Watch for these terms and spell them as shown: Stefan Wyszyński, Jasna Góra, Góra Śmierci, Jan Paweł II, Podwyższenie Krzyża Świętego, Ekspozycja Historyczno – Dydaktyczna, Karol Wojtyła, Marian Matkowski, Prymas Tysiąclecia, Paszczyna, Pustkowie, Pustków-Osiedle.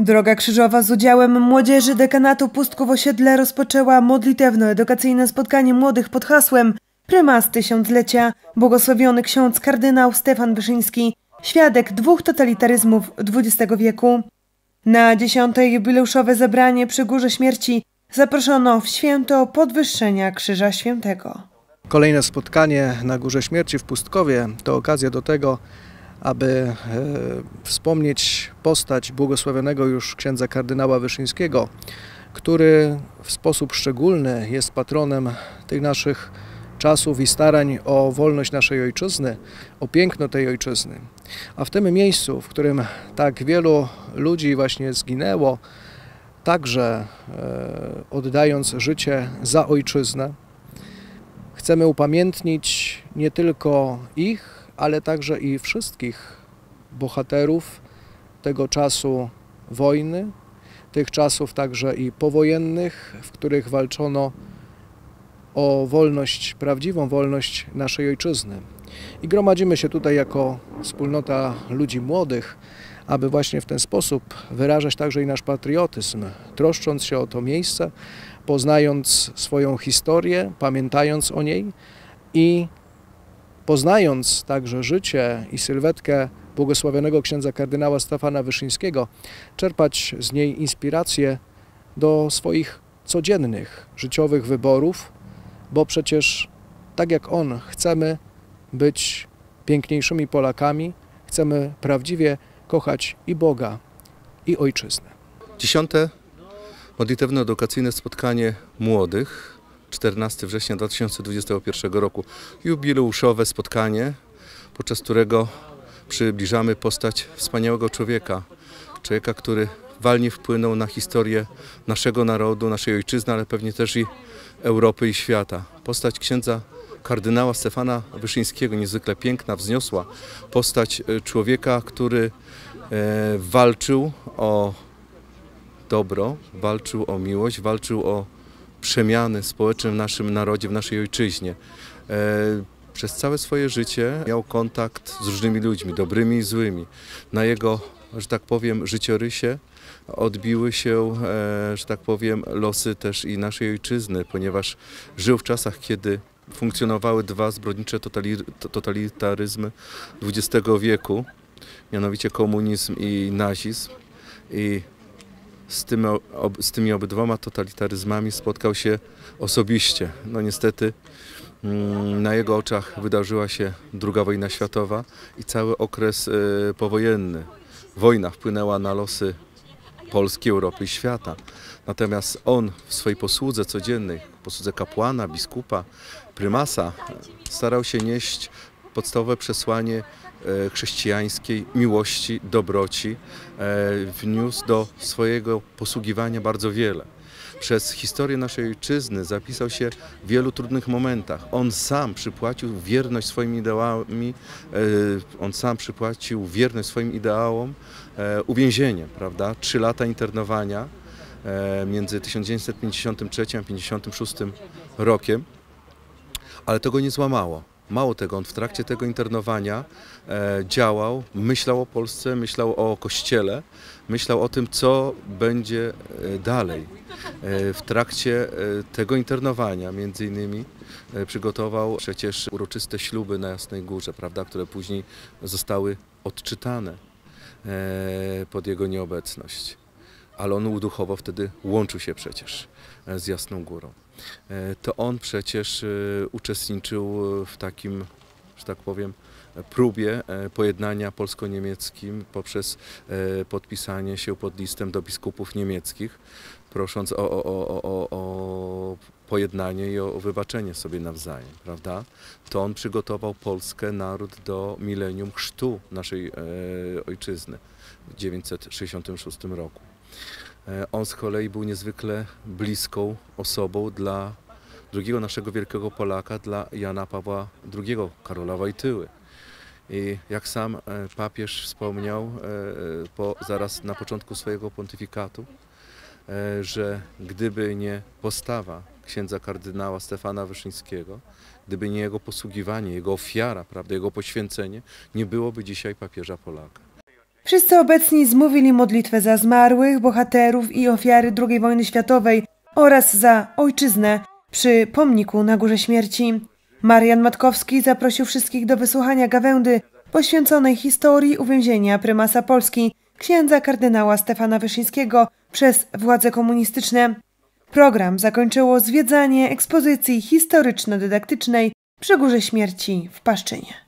Droga krzyżowa z udziałem młodzieży dekanatu Pustków-Osiedle rozpoczęła modlitewno-edukacyjne spotkanie młodych pod hasłem Prymas Tysiąclecia, błogosławiony ksiądz kardynał Stefan Wyszyński, świadek dwóch totalitaryzmów XX wieku. Na 10. jubileuszowe zebranie przy Górze Śmierci zaproszono w święto podwyższenia Krzyża Świętego. Kolejne spotkanie na Górze Śmierci w Pustkowie to okazja do tego, aby wspomnieć postać błogosławionego już księdza kardynała Wyszyńskiego, który w sposób szczególny jest patronem tych naszych czasów i starań o wolność naszej ojczyzny, o piękno tej ojczyzny. A w tym miejscu, w którym tak wielu ludzi właśnie zginęło, także oddając życie za ojczyznę, chcemy upamiętnić nie tylko ich, ale także i wszystkich bohaterów tego czasu wojny, tych czasów także i powojennych, w których walczono o wolność, prawdziwą wolność naszej ojczyzny. I gromadzimy się tutaj jako wspólnota ludzi młodych, aby właśnie w ten sposób wyrażać także i nasz patriotyzm, troszcząc się o to miejsce, poznając swoją historię, pamiętając o niej i poznając także życie i sylwetkę błogosławionego księdza kardynała Stefana Wyszyńskiego, czerpać z niej inspirację do swoich codziennych życiowych wyborów, bo przecież tak jak on chcemy być piękniejszymi Polakami, chcemy prawdziwie kochać i Boga, i Ojczyznę. 10. modlitewno-edukacyjne spotkanie młodych. 14 września 2021 roku. Jubileuszowe spotkanie, podczas którego przybliżamy postać wspaniałego człowieka. Człowieka, który walnie wpłynął na historię naszego narodu, naszej ojczyzny, ale pewnie też i Europy i świata. Postać księdza kardynała Stefana Wyszyńskiego, niezwykle piękna, wzniosła. Postać człowieka, który walczył o dobro, walczył o miłość, walczył o przemiany społeczne w naszym narodzie, w naszej ojczyźnie. Przez całe swoje życie miał kontakt z różnymi ludźmi, dobrymi i złymi. Na jego, że tak powiem, życiorysie odbiły się, że tak powiem, losy też i naszej ojczyzny, ponieważ żył w czasach, kiedy funkcjonowały dwa zbrodnicze totalitaryzmy XX wieku, mianowicie komunizm i nazizm. I z tymi obydwoma totalitaryzmami spotkał się osobiście. No niestety na jego oczach wydarzyła się II wojna światowa i cały okres powojenny. Wojna wpłynęła na losy Polski, Europy i świata. Natomiast on w swojej posłudze codziennej, posłudze kapłana, biskupa, prymasa, starał się nieść podstawowe przesłanie chrześcijańskiej miłości, dobroci, wniósł do swojego posługiwania bardzo wiele. Przez historię naszej ojczyzny zapisał się w wielu trudnych momentach. On sam przypłacił wierność swoim ideałami, uwięzieniem, prawda? 3 lata internowania między 1953 a 1956 rokiem, ale to go nie złamało. Mało tego, on w trakcie tego internowania działał, myślał o Polsce, myślał o Kościele, myślał o tym, co będzie dalej. W trakcie tego internowania między innymi przygotował przecież uroczyste śluby na Jasnej Górze, prawda, które później zostały odczytane pod jego nieobecność. Ale on duchowo wtedy łączył się przecież z Jasną Górą. To on przecież uczestniczył w takim, że tak powiem, próbie pojednania polsko-niemieckim poprzez podpisanie się pod listem do biskupów niemieckich, prosząc o pojednanie i o wybaczenie sobie nawzajem, prawda? To on przygotował Polskę, naród do milenium chrztu naszej ojczyzny w 1966 roku. On z kolei był niezwykle bliską osobą dla drugiego naszego wielkiego Polaka, dla Jana Pawła II, Karola Wojtyły. I jak sam papież wspomniał zaraz na początku swojego pontyfikatu, że gdyby nie postawa księdza kardynała Stefana Wyszyńskiego, gdyby nie jego posługiwanie, jego ofiara, prawda, jego poświęcenie, nie byłoby dzisiaj papieża Polaka. Wszyscy obecni zmówili modlitwę za zmarłych, bohaterów i ofiary II wojny światowej oraz za ojczyznę przy pomniku na Górze Śmierci. Marian Matkowski zaprosił wszystkich do wysłuchania gawędy poświęconej historii uwięzienia prymasa Polski, księdza kardynała Stefana Wyszyńskiego przez władze komunistyczne. Program zakończyło zwiedzanie ekspozycji historyczno-dydaktycznej przy Górze Śmierci w Paszczynie.